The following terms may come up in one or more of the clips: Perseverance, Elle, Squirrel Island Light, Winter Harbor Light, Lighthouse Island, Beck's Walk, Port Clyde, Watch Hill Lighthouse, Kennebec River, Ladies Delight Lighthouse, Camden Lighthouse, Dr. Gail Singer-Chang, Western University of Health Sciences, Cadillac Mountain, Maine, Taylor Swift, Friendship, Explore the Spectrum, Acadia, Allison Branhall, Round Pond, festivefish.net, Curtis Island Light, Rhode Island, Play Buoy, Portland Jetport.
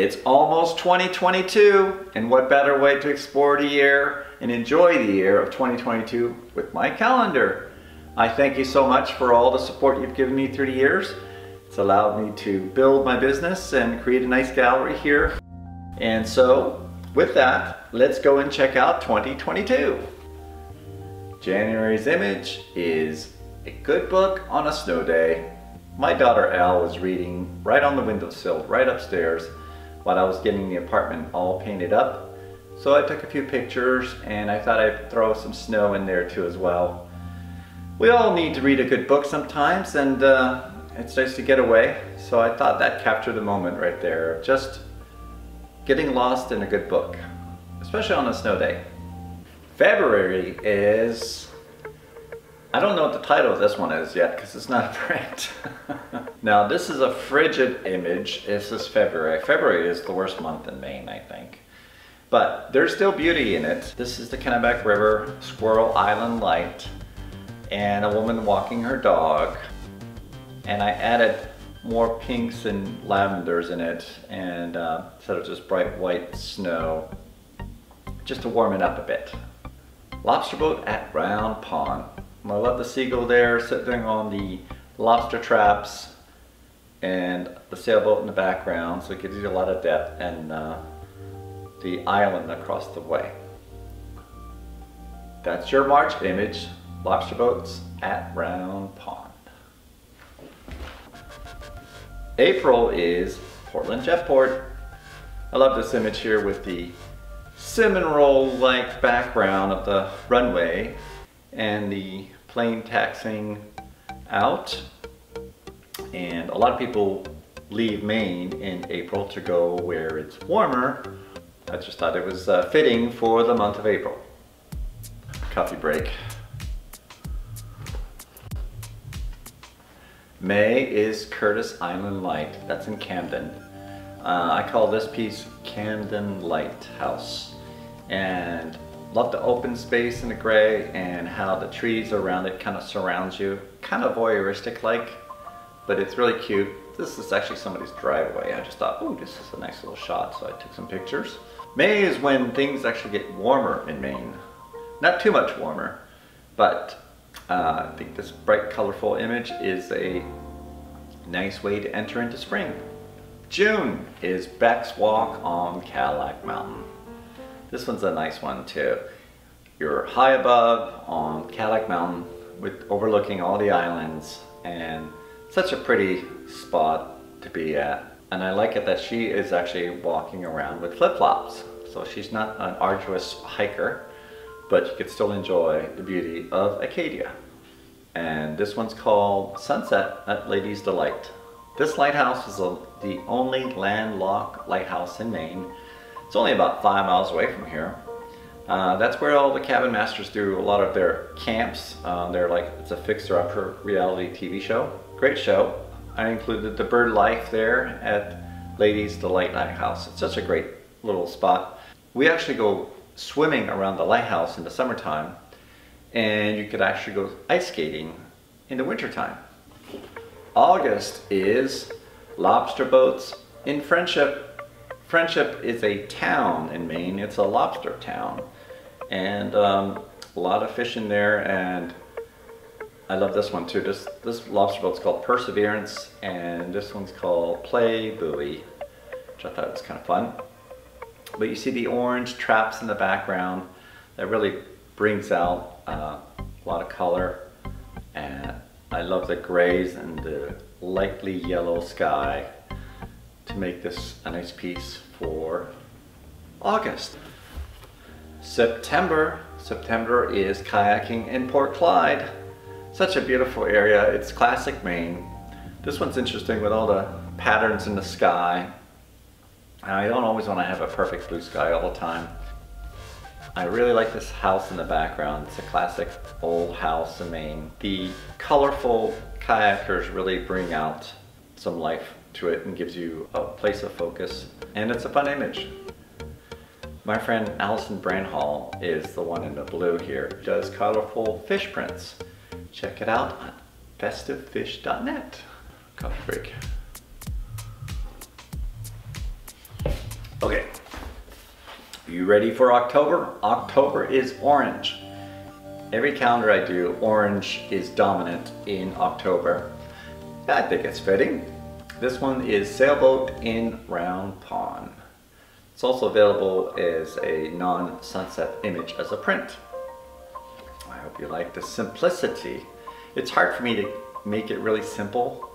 It's almost 2022, and what better way to explore the year and enjoy the year of 2022 with my calendar. I thank you so much for all the support you've given me through the years. It's allowed me to build my business and create a nice gallery here. And so with that, let's go and check out 2022. January's image is a good book on a snow day. My daughter Elle was reading right on the windowsill, right upstairs, while I was getting the apartment all painted up. So I took a few pictures, and I thought I'd throw some snow in there too as well. We all need to read a good book sometimes, and it's nice to get away. So I thought that captured the moment right there, just getting lost in a good book, especially on a snow day. February is, I don't know what the title of this one is yet because it's not a print. Now this is a frigid image. This is February. February is the worst month in Maine, I think. But there's still beauty in it. This is the Kennebec River, Squirrel Island Light, and a woman walking her dog. And I added more pinks and lavenders in it, and instead of just bright white snow, just to warm it up a bit. Lobster boat at Round Pond. I love the seagull there sitting on the lobster traps and the sailboat in the background, so it gives you a lot of depth, and the island across the way. That's your March image, lobster boats at Round Pond. April is Portland Jetport. I love this image here with the cinnamon roll-like background of the runway and the plane taxiing out. And a lot of people leave Maine in April to go where it's warmer. I just thought it was fitting for the month of April. Coffee break. May is Curtis Island Light. That's in Camden. I call this piece Camden Lighthouse, and love the open space in the gray and how the trees around it kind of surrounds you. Kind of voyeuristic like, but it's really cute. This is actually somebody's driveway. I just thought, oh, this is a nice little shot, so I took some pictures. May is when things actually get warmer in Maine. Not too much warmer, but I think this bright colorful image is a nice way to enter into spring. June is Beck's Walk on Cadillac Mountain. This one's a nice one too. You're high above on Cadillac Mountain, with overlooking all the islands, and such a pretty spot to be at. And I like it that she is actually walking around with flip-flops. So she's not an arduous hiker, but you could still enjoy the beauty of Acadia. And this one's called Sunset at Ladies Delight. This lighthouse is the only landlocked lighthouse in Maine. It's only about 5 miles away from here. That's where all the cabin masters do a lot of their camps. They're like, it's a fixer-upper reality TV show. Great show. I included the bird life there at Ladies Delight Lighthouse. It's such a great little spot. We actually go swimming around the lighthouse in the summertime, and you could actually go ice skating in the wintertime. August is lobster boats in Friendship. Friendship is a town in Maine. It's a lobster town, and a lot of fish in there. And I love this one too. This lobster boat's called Perseverance, and this one's called Play Buoy, which I thought was kind of fun. But you see the orange traps in the background. That really brings out a lot of color, and I love the grays and the lightly yellow sky to make this a nice piece for August. September. September is kayaking in Port Clyde. Such a beautiful area. It's classic Maine. This one's interesting with all the patterns in the sky. I don't always want to have a perfect blue sky all the time. I really like this house in the background. It's a classic old house in Maine. The colorful kayakers really bring out some life to it and gives you a place of focus. And it's a fun image. My friend Allison Branhall is the one in the blue here. She does colorful fish prints. Check it out on festivefish.net. Coffee break. Okay, you ready for October? October is orange. Every calendar I do, orange is dominant in October. I think it's fitting. This one is Sailboat in Round Pond. It's also available as a non-sunset image as a print. I hope you like the simplicity. It's hard for me to make it really simple,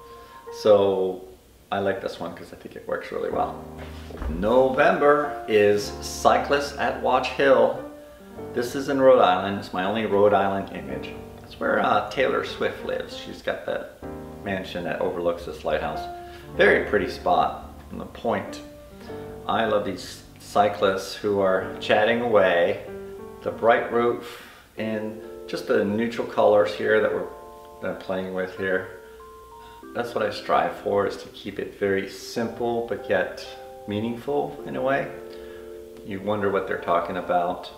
so I like this one because I think it works really well. November is Cyclists at Watch Hill. This is in Rhode Island. It's my only Rhode Island image. That's where Taylor Swift lives. She's got that mansion that overlooks this lighthouse. Very pretty spot on the point. I love these cyclists who are chatting away. The bright roof and just the neutral colors here that I'm playing with here. That's what I strive for, is to keep it very simple but yet meaningful in a way. You wonder what they're talking about.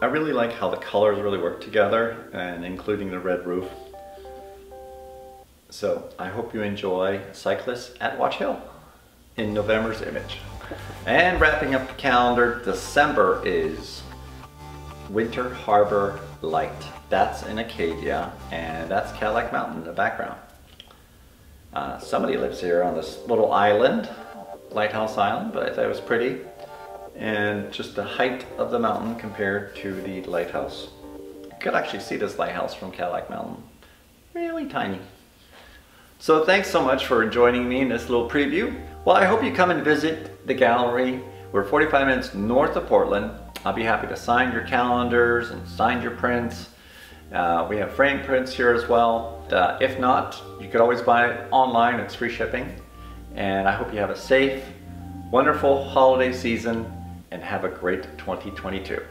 I really like how the colors really work together, and including the red roof. So I hope you enjoy Cyclists at Watch Hill in November's image. And wrapping up the calendar, December is Winter Harbor Light. That's in Acadia, and that's Cadillac Mountain in the background. Somebody lives here on this little island, Lighthouse Island, but I thought it was pretty. And just the height of the mountain compared to the lighthouse. You could actually see this lighthouse from Cadillac Mountain. Really tiny. So thanks so much for joining me in this little preview. Well, I hope you come and visit the gallery. We're 45 minutes north of Portland. I'll be happy to sign your calendars and sign your prints. We have frame prints here as well. If not, you could always buy it online. It's free shipping. And I hope you have a safe, wonderful holiday season, and have a great 2022.